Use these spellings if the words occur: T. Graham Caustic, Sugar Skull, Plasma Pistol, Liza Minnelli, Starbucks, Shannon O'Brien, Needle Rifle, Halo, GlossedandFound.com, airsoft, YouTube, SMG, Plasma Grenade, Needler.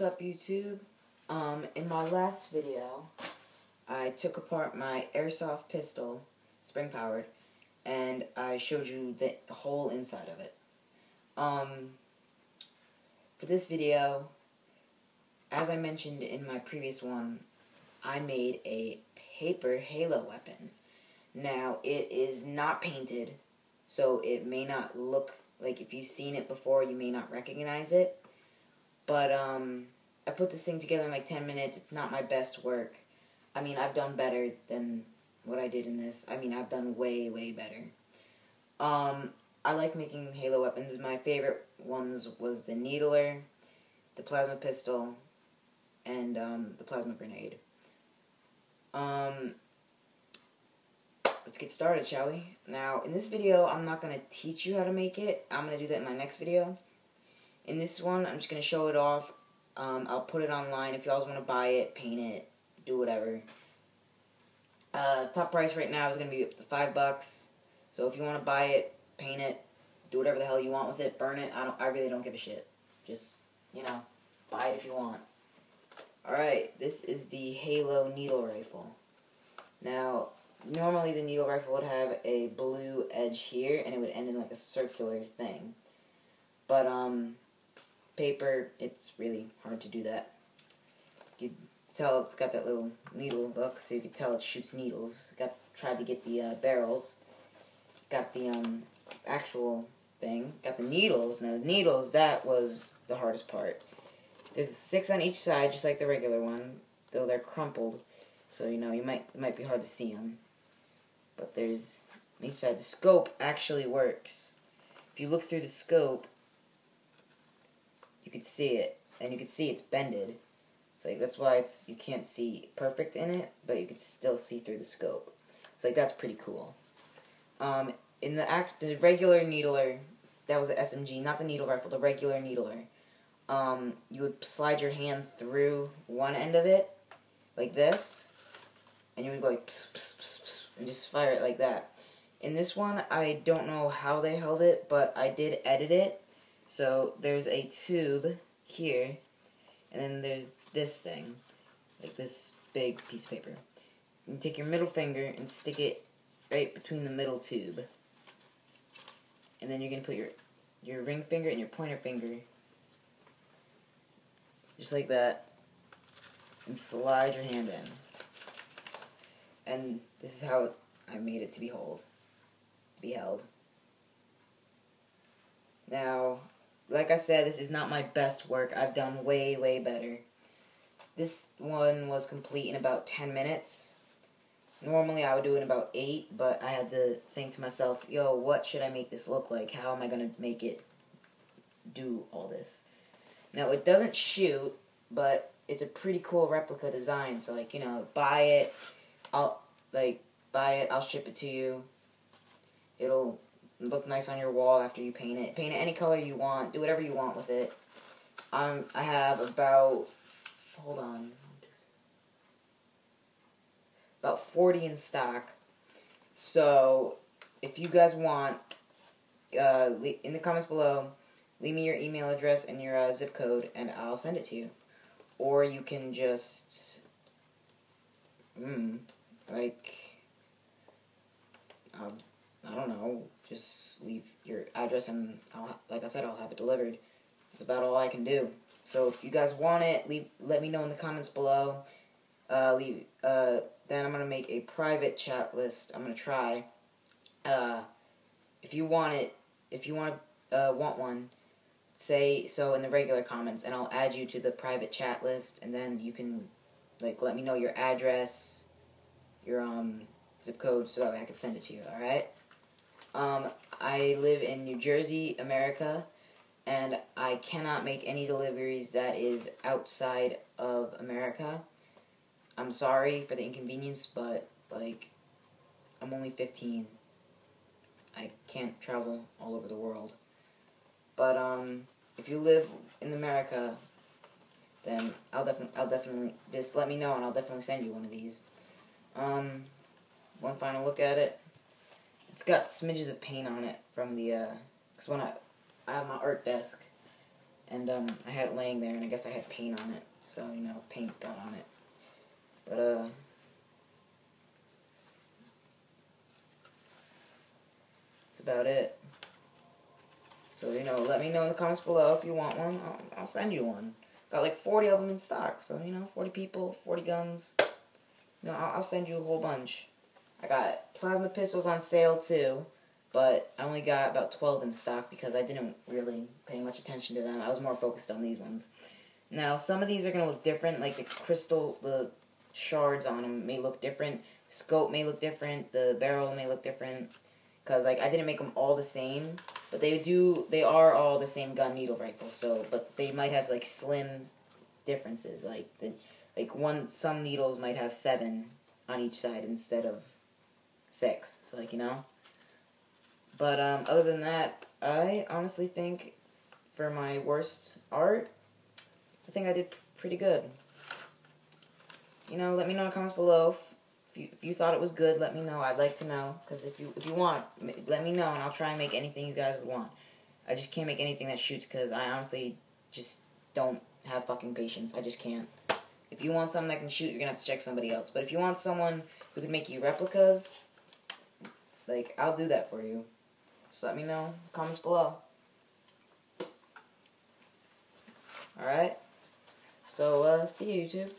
What's up, YouTube? In my last video, I took apart my airsoft pistol, spring-powered, and I showed you the whole inside of it. For this video, as I mentioned in my previous one, I made a paper Halo weapon. Now, it is not painted, so it may not look like if you've seen it before, you may not recognize it. But I put this thing together in like 10 minutes. It's not my best work. I mean, I've done better than what I did in this. I mean, I've done way, way better. I like making Halo weapons. My favorite ones was the Needler, the Plasma Pistol, and the Plasma Grenade. Let's get started, shall we? Now, in this video, I'm not going to teach you how to make it. I'm going to do that in my next video. In this one, I'm just going to show it off. I'll put it online. If y'all want to buy it, paint it, do whatever. Top price right now is going to be up to $5. So if you want to buy it, paint it, do whatever the hell you want with it, burn it. I really don't give a shit. Just, you know, buy it if you want. Alright, this is the Halo Needle Rifle. Now, normally the Needle Rifle would have a blue edge here, and it would end in like a circular thing. But, paper, it's really hard to do that. You can tell it's got that little needle look, so you can tell it shoots needles. Tried to get the barrels, got the actual thing, got the needles. Now the needles, that was the hardest part. There's 6 on each side, just like the regular one, though they're crumpled, so you know it might be hard to see them. But there's on each side. The scope actually works. If you look through the scope, you could see it, and you could see it's bended. So like, that's why it's you can't see perfect in it, but you can still see through the scope. So like that's pretty cool. In the regular Needler, that was the SMG, not the Needle Rifle, the regular Needler. You would slide your hand through one end of it, like this, and you would go like pss, pss, pss, pss, and just fire it like that. In this one, I don't know how they held it, but I did edit it. So there's a tube here, and then there's this thing, like this big piece of paper. You take your middle finger and stick it right between the middle tube. And then you're going to put your ring finger and your pointer finger, just like that, and slide your hand in. And this is how I made it to be held. Now, like I said, this is not my best work. I've done way, way better. This one was complete in about 10 minutes. Normally I would do it in about 8, but I had to think to myself, yo, what should I make this look like? How am I going to make it do all this? Now, it doesn't shoot, but it's a pretty cool replica design. So, like, you know, buy it, I'll ship it to you. It'll look nice on your wall after you paint it. Paint it any color you want. Do whatever you want with it. I have about 40 in stock. So if you guys want, in the comments below, leave me your email address and your zip code, and I'll send it to you. Or you can just, I don't know, just leave your address and, like I said, I'll have it delivered. That's about all I can do. So if you guys want it, let me know in the comments below. Then I'm going to make a private chat list. I'm going to try. If you want it, if you want one, say so in the regular comments, and I'll add you to the private chat list, and then you can, like, let me know your address, your zip code, so that way I can send it to you, alright? I live in New Jersey, America, and I cannot make any deliveries that is outside of America. I'm sorry for the inconvenience, but, like, I'm only 15. I can't travel all over the world. But, if you live in America, then I'll definitely, just let me know and I'll definitely send you one of these. One final look at it. It's got smidges of paint on it from the, because when I have my art desk, And I had it laying there, and I guess I had paint on it. So, you know, paint got on it. But, that's about it. So, you know, let me know in the comments below if you want one. I'll send you one. Got like 40 of them in stock. So, you know, 40 people, 40 guns. You know, I'll send you a whole bunch. I got plasma pistols on sale, too. But I only got about 12 in stock because I didn't really pay much attention to them. I was more focused on these ones. Now, some of these are going to look different. Like the crystal, the shards on them may look different. Scope may look different. The barrel may look different. Because, like, I didn't make them all the same. But they are all the same gun, needle rifle. So, but they might have, like, slim differences. Like, some needles might have 7 on each side instead of 6. So, like, you know? But other than that, I honestly think for my worst art, I think I did pretty good. You know, let me know in the comments below if you thought it was good. Let me know. I'd like to know, because if you want, let me know, and I'll try and make anything you guys would want. I just can't make anything that shoots because I honestly just don't have fucking patience. I just can't. If you want something that can shoot, you're gonna have to check somebody else. But if you want someone who can make you replicas, like, I'll do that for you. So let me know in the comments below. Alright? So, see you, YouTube.